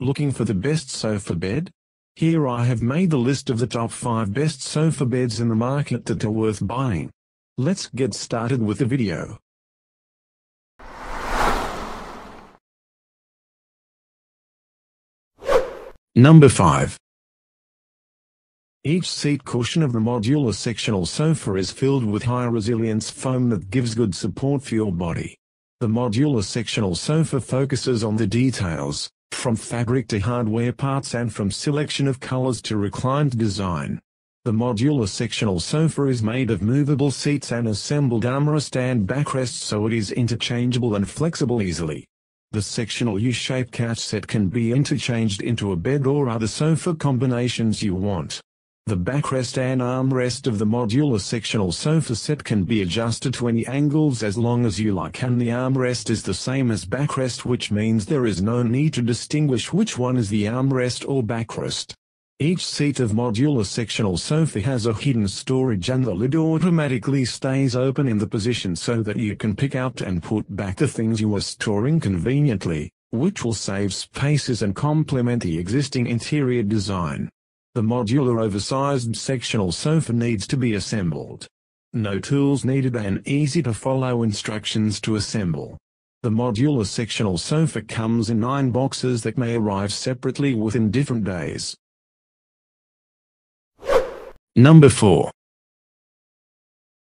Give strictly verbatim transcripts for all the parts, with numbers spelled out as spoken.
Looking for the best sofa bed? Here I have made the list of the top five best sofa beds in the market that are worth buying. Let's get started with the video. Number five. Each seat cushion of the modular sectional sofa is filled with high-resilience foam that gives good support for your body. The modular sectional sofa focuses on the details, from fabric to hardware parts and from selection of colors to reclined design. The modular sectional sofa is made of movable seats and assembled armrest and backrest, so it is interchangeable and flexible easily. The sectional U-shaped couch set can be interchanged into a bed or other sofa combinations you want. The backrest and armrest of the modular sectional sofa set can be adjusted to any angles as long as you like, and the armrest is the same as backrest, which means there is no need to distinguish which one is the armrest or backrest. Each seat of modular sectional sofa has a hidden storage, and the lid automatically stays open in the position so that you can pick out and put back the things you are storing conveniently, which will save spaces and complement the existing interior design. The modular oversized sectional sofa needs to be assembled. No tools needed and easy to follow instructions to assemble. The modular sectional sofa comes in nine boxes that may arrive separately within different days. Number four.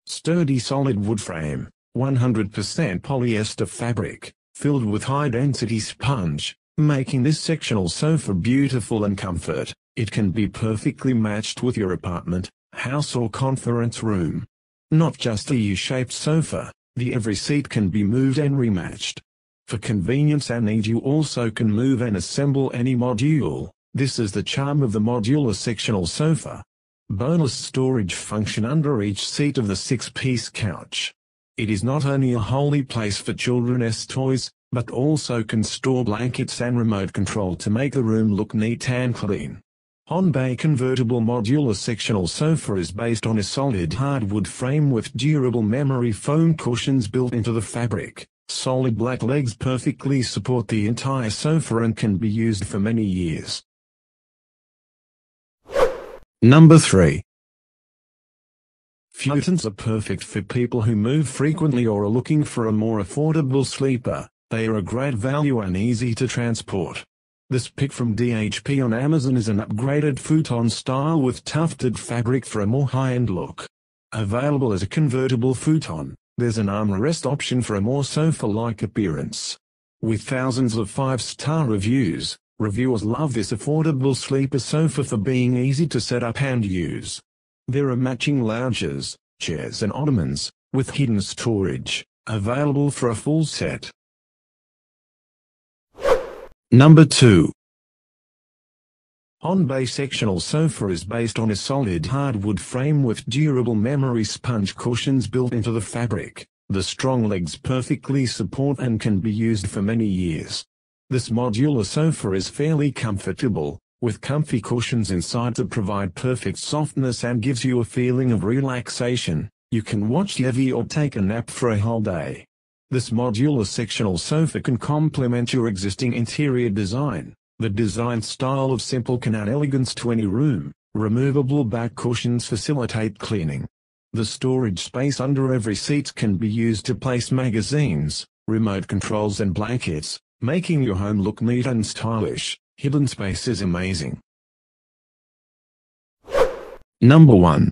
Sturdy solid wood frame, one hundred percent polyester fabric, filled with high-density sponge, making this sectional sofa beautiful and comfort. It can be perfectly matched with your apartment, house or conference room. Not just a U-shaped sofa, the every seat can be moved and rematched. For convenience and need, you also can move and assemble any module. This is the charm of the modular sectional sofa. Bonus storage function under each seat of the six-piece couch. It is not only a holy place for children's toys, but also can store blankets and remote control to make the room look neat and clean. Honbay convertible modular sectional sofa is based on a solid hardwood frame with durable memory foam cushions built into the fabric. Solid black legs perfectly support the entire sofa and can be used for many years. Number three. Futons are perfect for people who move frequently or are looking for a more affordable sleeper. They are a great value and easy to transport. This pick from D H P on Amazon is an upgraded futon style with tufted fabric for a more high-end look. Available as a convertible futon, there's an armrest option for a more sofa-like appearance. With thousands of five-star reviews, reviewers love this affordable sleeper sofa for being easy to set up and use. There are matching lounges, chairs and ottomans, with hidden storage, available for a full set. Number two. Honbay sectional sofa is based on a solid hardwood frame with durable memory sponge cushions built into the fabric. The strong legs perfectly support and can be used for many years. This modular sofa is fairly comfortable, with comfy cushions inside to provide perfect softness and gives you a feeling of relaxation. You can watch T V or take a nap for a whole day. This modular sectional sofa can complement your existing interior design. The design style of simple can add elegance to any room. Removable back cushions facilitate cleaning. The storage space under every seat can be used to place magazines, remote controls and blankets, making your home look neat and stylish. Hidden space is amazing. Number one.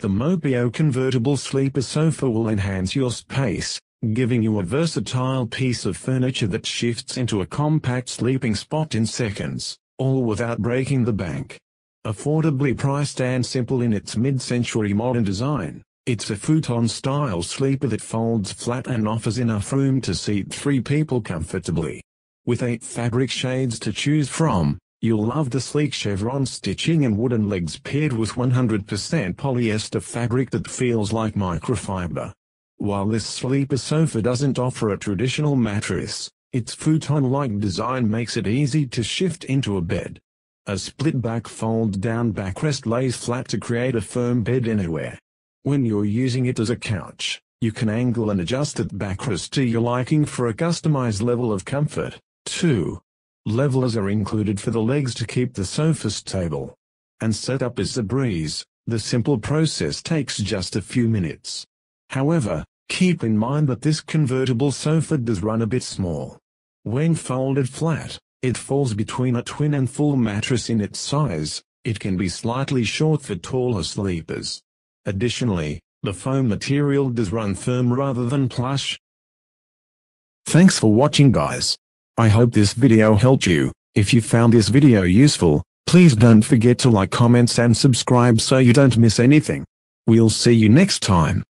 The Mopio convertible sleeper sofa will enhance your space, giving you a versatile piece of furniture that shifts into a compact sleeping spot in seconds, all without breaking the bank. Affordably priced and simple in its mid-century modern design, it's a futon-style sleeper that folds flat and offers enough room to seat three people comfortably. With eight fabric shades to choose from, you'll love the sleek chevron stitching and wooden legs paired with one hundred percent polyester fabric that feels like microfiber. While this sleeper sofa doesn't offer a traditional mattress, its futon-like design makes it easy to shift into a bed. A split-back fold-down backrest lays flat to create a firm bed anywhere. When you're using it as a couch, you can angle and adjust that backrest to your liking for a customized level of comfort. two. Levelers are included for the legs to keep the sofa stable. And setup is a breeze, the simple process takes just a few minutes. However, keep in mind that this convertible sofa does run a bit small. When folded flat, it falls between a twin and full mattress in its size, it can be slightly short for taller sleepers. Additionally, the foam material does run firm rather than plush. Thanks for watching, guys. I hope this video helped you. If you found this video useful, please don't forget to like, comment and subscribe so you don't miss anything. We'll see you next time.